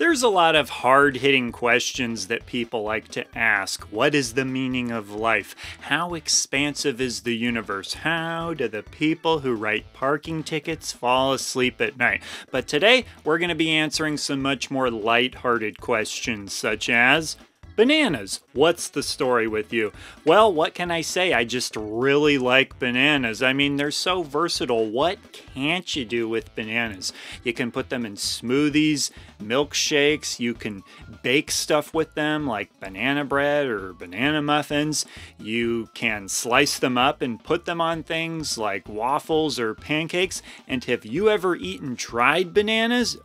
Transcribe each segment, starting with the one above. There's a lot of hard-hitting questions that people like to ask. What is the meaning of life? How expansive is the universe? How do the people who write parking tickets fall asleep at night? But today, we're going to be answering some much more light-hearted questions, such as... bananas. What's the story with you? Well, what can I say? I just really like bananas. I mean, they're so versatile. What can't you do with bananas? You can put them in smoothies, milkshakes. You can bake stuff with them like banana bread or banana muffins. You can slice them up and put them on things like waffles or pancakes. And have you ever eaten dried bananas?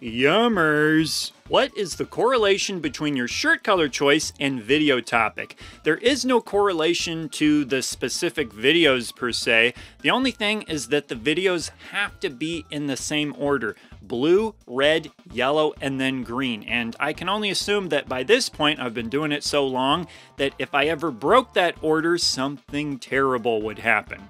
Yummers. What is the correlation between your shirt color choice and video topic? There is no correlation to the specific videos per se. The only thing is that the videos have to be in the same order. Blue, red, yellow, and then green. And I can only assume that by this point, I've been doing it so long that if I ever broke that order, something terrible would happen.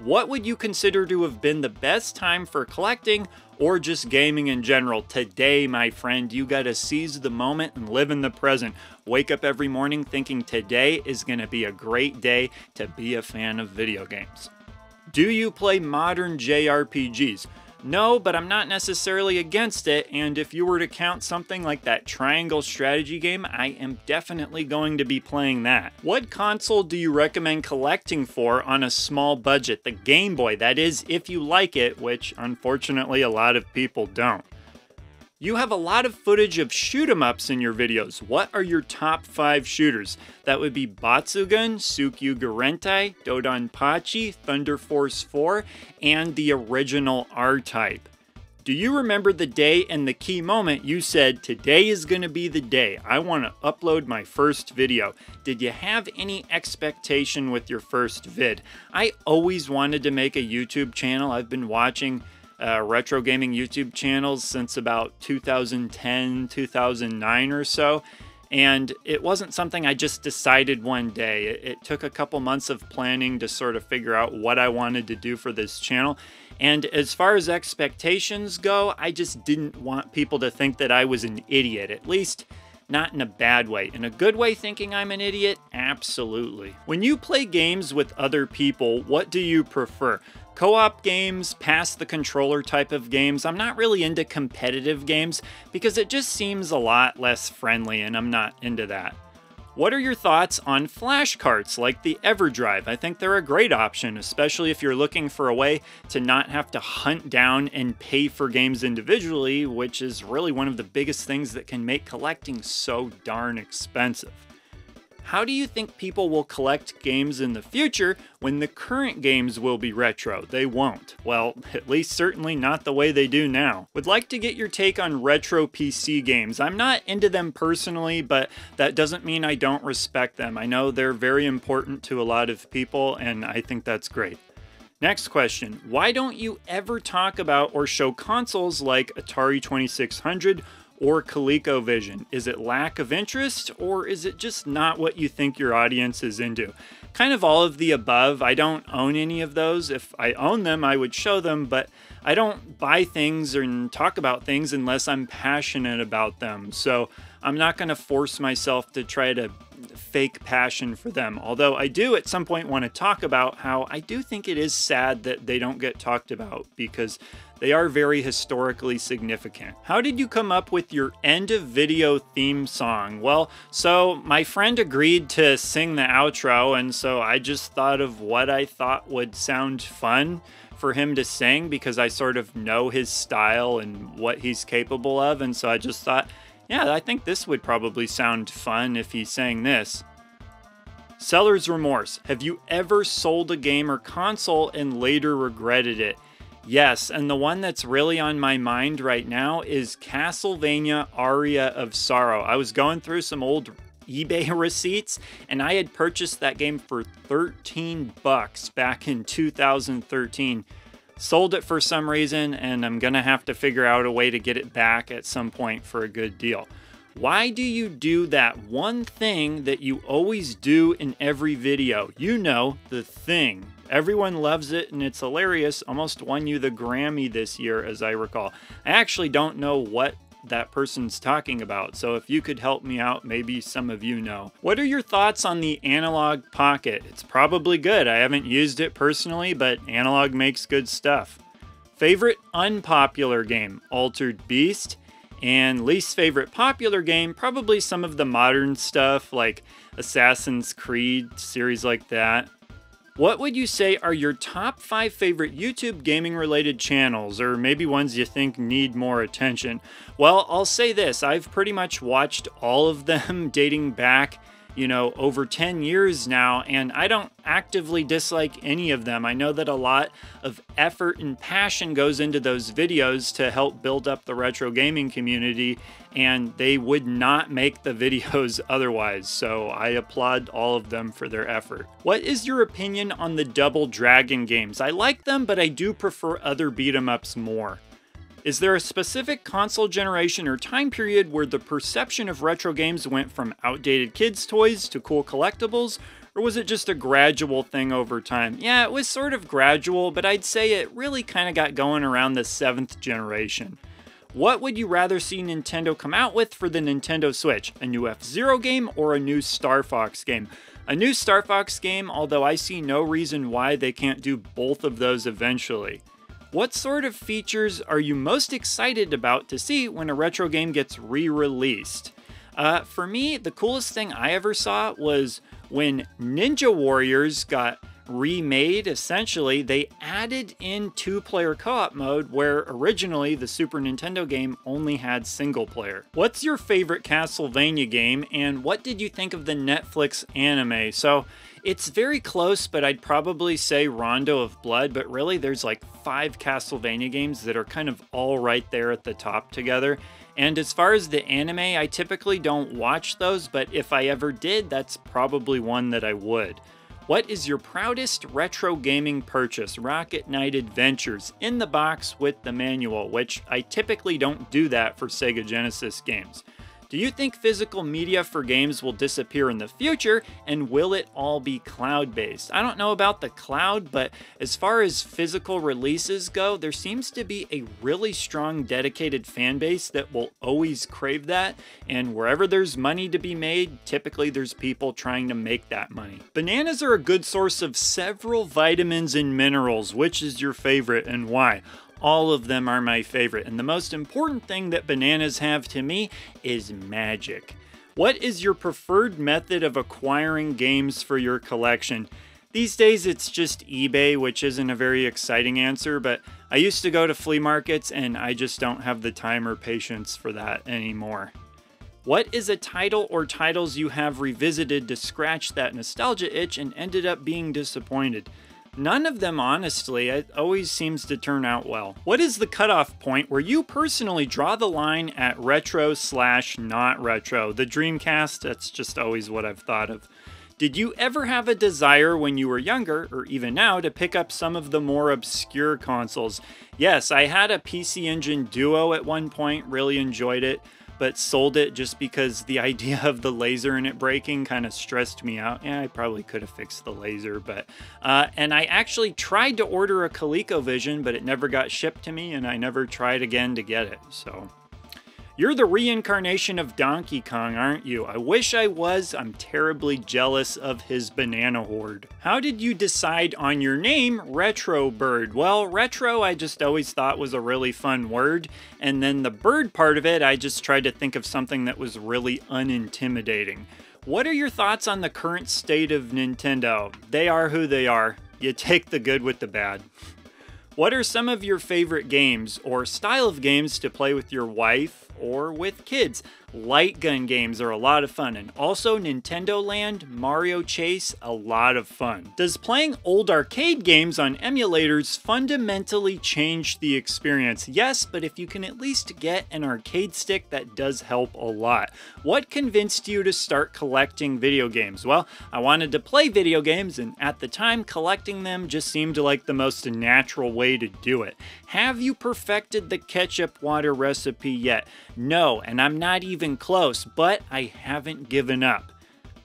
What would you consider to have been the best time for collecting or just gaming in general? Today, my friend, you gotta seize the moment and live in the present. Wake up every morning thinking today is gonna be a great day to be a fan of video games. Do you play modern JRPGs? No, but I'm not necessarily against it, and if you were to count something like that triangle strategy game, I am definitely going to be playing that. What console do you recommend collecting for on a small budget? The Game Boy, that is, if you like it, which unfortunately a lot of people don't. You have a lot of footage of shoot-em-ups in your videos. What are your top 5 shooters? That would be Batsugun, Tsukyu Gurentai, Dodonpachi, Thunder Force 4, and the original R-Type. Do you remember the day and the key moment you said, today is gonna be the day, I wanna upload my first video? Did you have any expectation with your first vid? I always wanted to make a YouTube channel. I've been watching retro gaming YouTube channels since about 2010, 2009 or so. And it wasn't something I just decided one day. It took a couple months of planning to sort of figure out what I wanted to do for this channel. And as far as expectations go, I just didn't want people to think that I was an idiot, at least not in a bad way. In a good way, thinking I'm an idiot? Absolutely. When you play games with other people, what do you prefer? Co-op games, pass-the-controller type of games. I'm not really into competitive games because it just seems a lot less friendly, and I'm not into that. What are your thoughts on flashcards like the EverDrive? I think they're a great option, especially if you're looking for a way to not have to hunt down and pay for games individually, which is really one of the biggest things that can make collecting so darn expensive. How do you think people will collect games in the future when the current games will be retro? They won't. Well, at least certainly not the way they do now. Would like to get your take on retro PC games. I'm not into them personally, but that doesn't mean I don't respect them. I know they're very important to a lot of people, and I think that's great. Next question, why don't you ever talk about or show consoles like Atari 2600 or ColecoVision? Is it lack of interest, or is it just not what you think your audience is into? Kind of all of the above. I don't own any of those. If I own them, I would show them, but I don't buy things or talk about things unless I'm passionate about them. So I'm not gonna force myself to try to fake passion for them. Although I do at some point want to talk about how I do think it is sad that they don't get talked about because they are very historically significant. How did you come up with your end of video theme song? Well, so my friend agreed to sing the outro, and so I just thought of what I thought would sound fun for him to sing because I sort of know his style and what he's capable of, and so I just thought, yeah, I think this would probably sound fun if he sang this. Seller's remorse. Have you ever sold a game or console and later regretted it? Yes, and the one that's really on my mind right now is Castlevania Aria of Sorrow. I was going through some old eBay receipts, and I had purchased that game for $13 back in 2013. Sold it for some reason, and I'm gonna have to figure out a way to get it back at some point for a good deal. Why do you do that one thing that you always do in every video? You know, the thing. Everyone loves it and it's hilarious. Almost won you the Grammy this year, as I recall. I actually don't know what that person's talking about. So if you could help me out, maybe some of you know. What are your thoughts on the Analog Pocket? It's probably good. I haven't used it personally, but Analog makes good stuff. Favorite unpopular game? Altered Beast. And least favorite popular game, probably some of the modern stuff like Assassin's Creed, series like that. What would you say are your top 5 favorite YouTube gaming related channels, or maybe ones you think need more attention? Well, I'll say this, I've pretty much watched all of them dating back, you know, over 10 years now, and I don't actively dislike any of them. I know that a lot of effort and passion goes into those videos to help build up the retro gaming community, and they would not make the videos otherwise, so I applaud all of them for their effort. What is your opinion on the Double Dragon games? I like them, but I do prefer other beat-em-ups more. Is there a specific console generation or time period where the perception of retro games went from outdated kids' toys to cool collectibles, or was it just a gradual thing over time? Yeah, it was sort of gradual, but I'd say it really kind of got going around the 7th generation. What would you rather see Nintendo come out with for the Nintendo Switch? A new F-Zero game or a new Star Fox game? A new Star Fox game, although I see no reason why they can't do both of those eventually. What sort of features are you most excited about to see when a retro game gets re-released? For me, the coolest thing I ever saw was when Ninja Warriors got remade. Essentially, they added in 2-player co-op mode where originally the Super Nintendo game only had single player. What's your favorite Castlevania game, and what did you think of the Netflix anime? So, it's very close, but I'd probably say Rondo of Blood, but really there's like 5 Castlevania games that are kind of all right there at the top together. And as far as the anime, I typically don't watch those, but if I ever did, that's probably one that I would. What is your proudest retro gaming purchase? Rocket Knight Adventures, in the box with the manual, which I typically don't do that for Sega Genesis games. Do you think physical media for games will disappear in the future, and will it all be cloud-based? I don't know about the cloud, but as far as physical releases go, there seems to be a really strong dedicated fan base that will always crave that, and wherever there's money to be made, typically there's people trying to make that money. Bananas are a good source of several vitamins and minerals. Which is your favorite and why? All of them are my favorite, and the most important thing that bananas have to me is magic. What is your preferred method of acquiring games for your collection? These days it's just eBay, which isn't a very exciting answer, but I used to go to flea markets and I just don't have the time or patience for that anymore. What is a title or titles you have revisited to scratch that nostalgia itch and ended up being disappointed? None of them, honestly. It always seems to turn out well. What is the cutoff point where you personally draw the line at retro/not retro? The Dreamcast, that's just always what I've thought of. Did you ever have a desire when you were younger, or even now, to pick up some of the more obscure consoles? Yes, I had a PC Engine Duo at one point, really enjoyed it, but sold it just because the idea of the laser in it breaking kind of stressed me out. Yeah, I probably could have fixed the laser, but... and I actually tried to order a ColecoVision, but it never got shipped to me, and I never tried again to get it, so... You're the reincarnation of Donkey Kong, aren't you? I wish I was. I'm terribly jealous of his banana hoard. How did you decide on your name, Retro Bird? Well, retro I just always thought was a really fun word, and then the bird part of it, I just tried to think of something that was really unintimidating. What are your thoughts on the current state of Nintendo? They are who they are. You take the good with the bad. What are some of your favorite games or style of games to play with your wife or with kids? Light gun games are a lot of fun, and also Nintendo Land, Mario Chase, a lot of fun. Does playing old arcade games on emulators fundamentally change the experience? Yes, but if you can at least get an arcade stick, that does help a lot. What convinced you to start collecting video games? Well, I wanted to play video games, and at the time, collecting them just seemed like the most natural way to do it. Have you perfected the ketchup water recipe yet? No, and I'm not even close, but I haven't given up.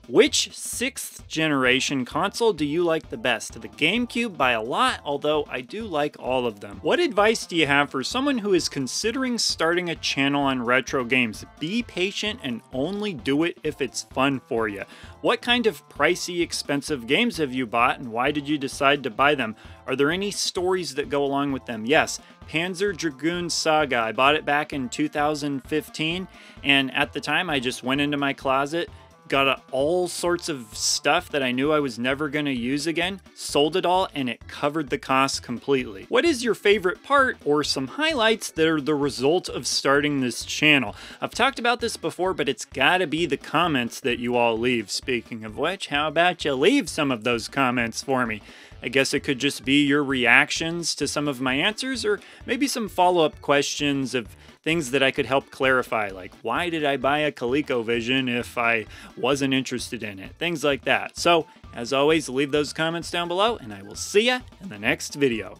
Which 6th generation console do you like the best? The GameCube by a lot, although I do like all of them. What advice do you have for someone who is considering starting a channel on retro games? Be patient and only do it if it's fun for you. What kind of pricey, expensive games have you bought and why did you decide to buy them? Are there any stories that go along with them? Yes, Panzer Dragoon Saga. I bought it back in 2015, and at the time I just went into my closet, got all sorts of stuff that I knew I was never gonna use again, sold it all, and it covered the cost completely. What is your favorite part or some highlights that are the result of starting this channel? I've talked about this before, but it's gotta be the comments that you all leave. Speaking of which, how about you leave some of those comments for me? I guess it could just be your reactions to some of my answers, or maybe some follow-up questions of things that I could help clarify, like why did I buy a ColecoVision if I wasn't interested in it? Things like that. So, as always, leave those comments down below, and I will see ya in the next video.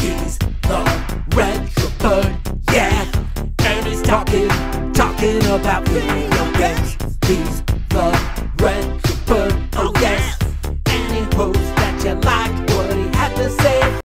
He's the Retro Bird, yeah, and he's talking about video games. He's the Retro Bird, oh yes, and he hopes that you like